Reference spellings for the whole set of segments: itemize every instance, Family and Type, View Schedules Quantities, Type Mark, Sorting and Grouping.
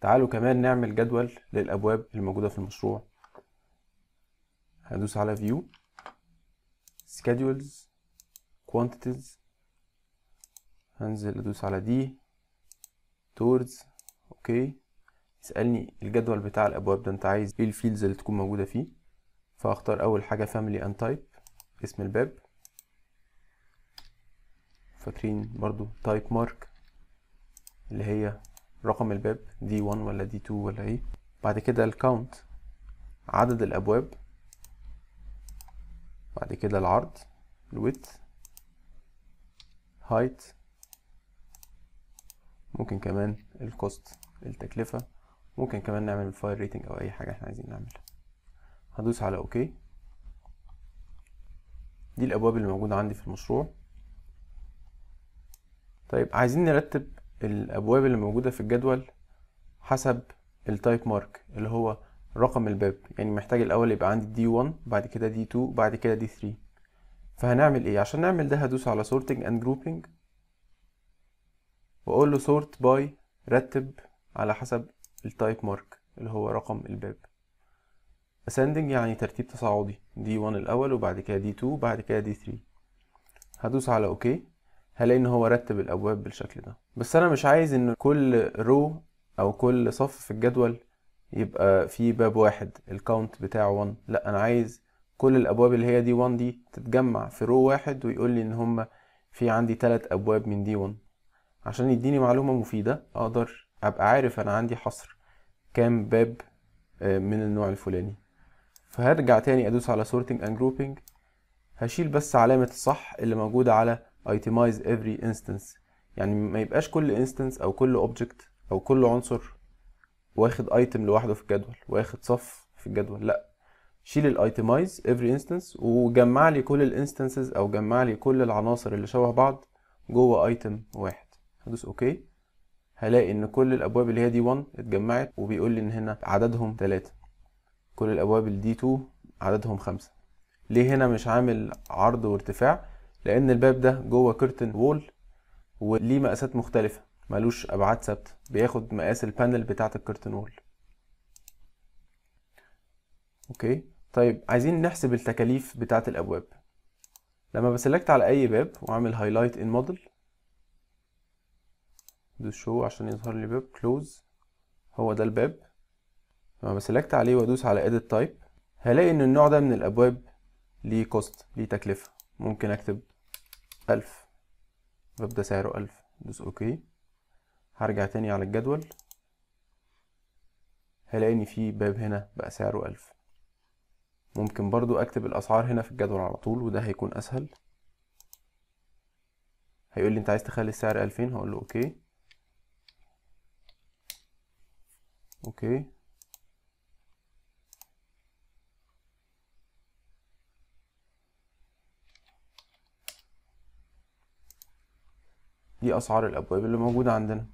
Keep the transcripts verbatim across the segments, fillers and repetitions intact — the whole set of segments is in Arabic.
تعالوا كمان نعمل جدول للأبواب الموجودة في المشروع. هدوس على View Schedules Quantities، هنزل أدوس على دي Towards، أوكي. يسألني الجدول بتاع الأبواب ده أنت عايز إيه الفيلدز اللي تكون موجودة فيه، فأختار أول حاجة Family and Type، اسم الباب، فاكرين برضو Type Mark اللي هي رقم الباب دي واحد ولا دي اتنين ولا ايه. بعد كده الكاونت عدد الابواب، بعد كده العرض الويدث هايت، ممكن كمان الكوست التكلفه، ممكن كمان نعمل الفايل ريتنج او اي حاجه احنا عايزين نعملها. هدوس على اوكي. دي الابواب اللي موجوده عندي في المشروع. طيب عايزين نرتب الابواب اللي موجوده في الجدول حسب التايب مارك اللي هو رقم الباب، يعني محتاج الاول يبقى عندي دي واحد بعد كده دي اتنين بعد كده دي تلاتة. فهنعمل ايه عشان نعمل ده؟ هدوس على sorting and grouping واقول له sort by، رتب على حسب التايب مارك اللي هو رقم الباب. ascending يعني ترتيب تصاعدي، دي واحد الاول وبعد كده دي اتنين بعد كده دي تلاتة. هدوس على اوكي. هلاقي ان هو رتب الابواب بالشكل ده، بس انا مش عايز ان كل رو او كل صف في الجدول يبقى فيه باب واحد الكاونت بتاعه واحد، لا انا عايز كل الابواب اللي هي دي واحد دي تتجمع في رو واحد ويقول لي ان هم في عندي ثلاث ابواب من دي واحد، عشان يديني معلومه مفيده اقدر ابقى عارف انا عندي حصر كام باب من النوع الفلاني. فهرجع تاني ادوس على sorting and grouping، هشيل بس علامه الصح اللي موجوده على itemize every instance، يعني ما يبقاش كل instance او كل object او كل عنصر واخد item لوحده في الجدول واخد صف في الجدول، لا شيل ال itemize every instance وجمع لي كل ال instances او جمع لي كل العناصر اللي شبه بعض جوه item واحد. هدوس اوكي. هلاقي ان كل الابواب اللي هي دي واحد اتجمعت وبيقول لي ان هنا عددهم تلاتة، كل الابواب اللي دي اتنين عددهم خمسة. ليه هنا مش عامل عرض وارتفاع؟ لان الباب ده جوه كيرتن وول وليه مقاسات مختلفه، ملوش ابعاد ثابته، بياخد مقاس البانل بتاعه الكيرتن وول. اوكي طيب عايزين نحسب التكاليف بتاعه الابواب. لما بسلكت على اي باب واعمل هايلايت ان موديل، دوس شو عشان يظهر لي باب كلوز، هو ده الباب. لما بسلكت عليه وادوس على اديت تايب هلاقي ان النوع ده من الابواب ليه كوست، ليه تكلفه. ممكن اكتب ألف، الباب ده سعره ألف، دوس أوكي. هرجع تاني على الجدول هلاقي إن في باب هنا بقى سعره ألف. ممكن برضو أكتب الأسعار هنا في الجدول على طول وده هيكون أسهل. هيقول لي أنت عايز تخلي السعر ألفين، هقول له أوكي أوكي. دي أسعار الأبواب اللي موجودة عندنا.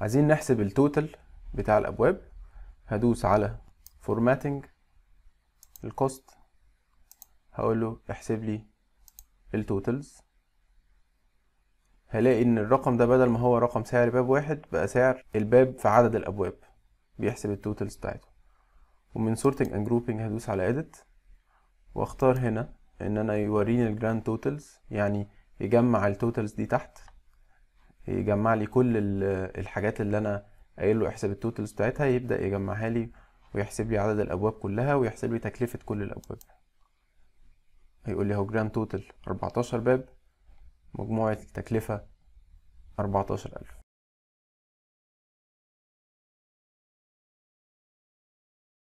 عايزين نحسب التوتال بتاع الأبواب، هدوس على فورماتنج الكوست، هقول له احسب لي التوتالز. هلاقي إن الرقم ده بدل ما هو رقم سعر باب واحد بقى سعر الباب في عدد الأبواب، بيحسب التوتالز بتاعته. ومن sorting and grouping هدوس على edit واختار هنا إن أنا يوريني الجراند توتالز، يعني يجمع التوتالز دي تحت، يجمع لي كل الحاجات اللي انا قايل له احسب التوتالز بتاعتها، يبدا يجمعها لي ويحسب لي عدد الابواب كلها ويحسب لي تكلفه كل الابواب. هيقول لي اهو جراند توتال اربعتاشر باب، مجموعه التكلفه اربعتاشر الف.